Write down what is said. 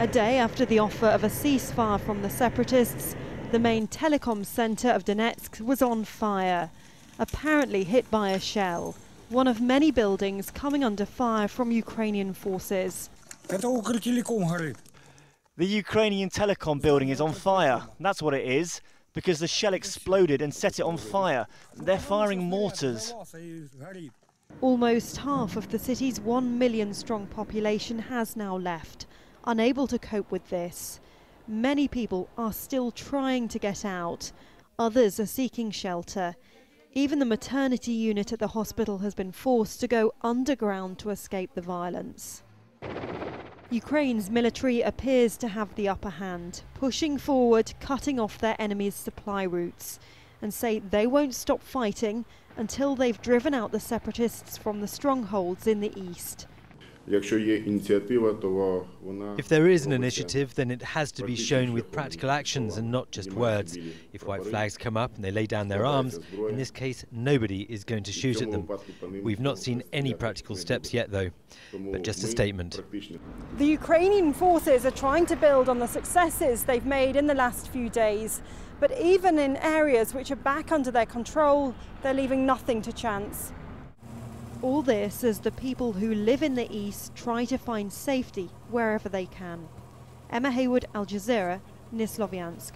A day after the offer of a ceasefire from the separatists, the main telecom center of Donetsk was on fire, apparently hit by a shell, one of many buildings coming under fire from Ukrainian forces. The Ukrainian telecom building is on fire, that's what it is, because the shell exploded and set it on fire. They're firing mortars. Almost half of the city's 1 million-strong population has now left, unable to cope with this. Many people are still trying to get out. Others are seeking shelter. Even the maternity unit at the hospital has been forced to go underground to escape the violence. Ukraine's military appears to have the upper hand, pushing forward, cutting off their enemies' supply routes, and say they won't stop fighting until they've driven out the separatists from the strongholds in the east. If there is an initiative, then it has to be shown with practical actions and not just words. If white flags come up and they lay down their arms, in this case nobody is going to shoot at them. We've not seen any practical steps yet though, but just a statement. The Ukrainian forces are trying to build on the successes they've made in the last few days, but even in areas which are back under their control, they're leaving nothing to chance. All this as the people who live in the east try to find safety wherever they can. Emma Hayward, Al Jazeera, near Sloviansk.